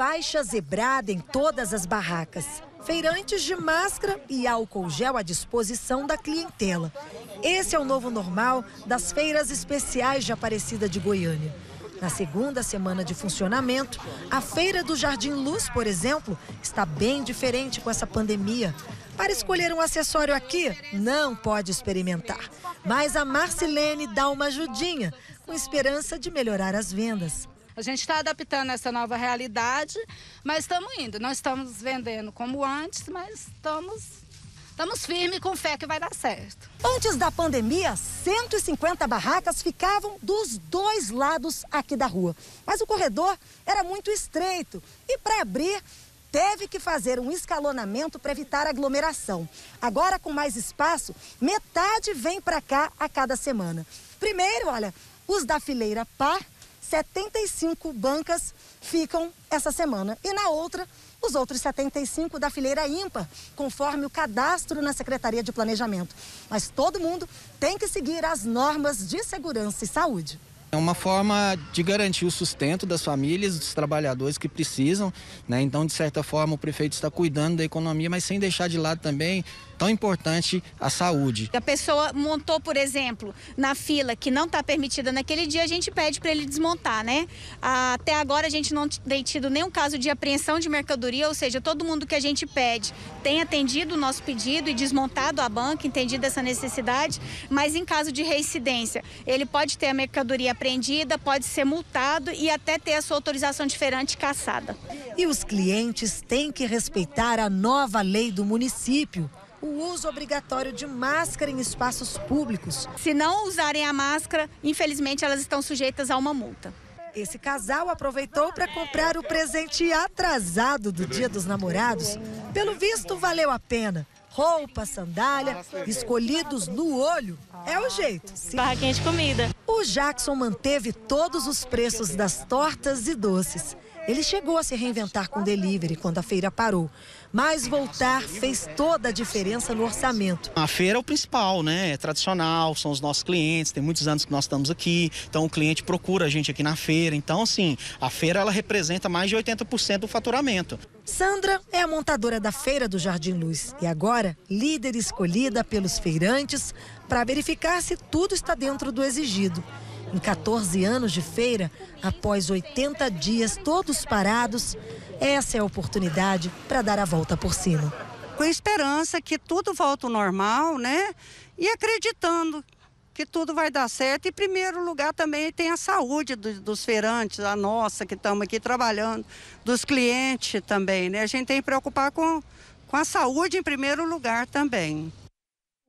faixa zebrada em todas as barracas. Feirantes de máscara e álcool gel à disposição da clientela. Esse é o novo normal das feiras especiais de Aparecida de Goiânia. Na segunda semana de funcionamento, a feira do Jardim Luz, por exemplo, está bem diferente com essa pandemia. Para escolher um acessório aqui, não pode experimentar. Mas a Marcilene dá uma ajudinha, com esperança de melhorar as vendas. A gente está adaptando essa nova realidade, mas estamos indo. Não estamos vendendo como antes, mas estamos firmes e com fé que vai dar certo. Antes da pandemia, 150 barracas ficavam dos dois lados aqui da rua. Mas o corredor era muito estreito e para abrir teve que fazer um escalonamento para evitar aglomeração. Agora, com mais espaço, metade vem para cá a cada semana. Primeiro, olha, os da fileira par, 75 bancas ficam essa semana. E na outra, os outros 75 da fileira ímpar, conforme o cadastro na Secretaria de Planejamento. Mas todo mundo tem que seguir as normas de segurança e saúde. É uma forma de garantir o sustento das famílias, dos trabalhadores que precisam, né? Então, de certa forma, o prefeito está cuidando da economia, mas sem deixar de lado também, tão importante, a saúde. A pessoa montou, por exemplo, na fila que não está permitida naquele dia, a gente pede para ele desmontar, né? Até agora a gente não tem tido nenhum caso de apreensão de mercadoria, ou seja, todo mundo que a gente pede tem atendido o nosso pedido e desmontado a banca, entendido essa necessidade, mas em caso de reincidência, ele pode ter a mercadoria apreendida, pode ser multado e até ter a sua autorização de feirante cassada. E os clientes têm que respeitar a nova lei do município, o uso obrigatório de máscara em espaços públicos. Se não usarem a máscara, infelizmente elas estão sujeitas a uma multa. Esse casal aproveitou para comprar o presente atrasado do Dia dos Namorados. Pelo visto, valeu a pena. Roupa, sandália, escolhidos no olho, é o jeito. Barraquinha de comida. O Jackson manteve todos os preços das tortas e doces. Ele chegou a se reinventar com delivery quando a feira parou, mas voltar fez toda a diferença no orçamento. A feira é o principal, né? É tradicional, são os nossos clientes, tem muitos anos que nós estamos aqui, então o cliente procura a gente aqui na feira. Então, assim, a feira ela representa mais de 80% do faturamento. Sandra é a montadora da feira do Jardim Luz e agora líder escolhida pelos feirantes para verificar se tudo está dentro do exigido. Em 14 anos de feira, após 80 dias todos parados, essa é a oportunidade para dar a volta por cima. Com esperança que tudo volta ao normal, né? E acreditando que tudo vai dar certo. Em primeiro lugar também tem a saúde dos feirantes, a nossa que estamos aqui trabalhando, dos clientes também, né? A gente tem que preocupar com a saúde em primeiro lugar também.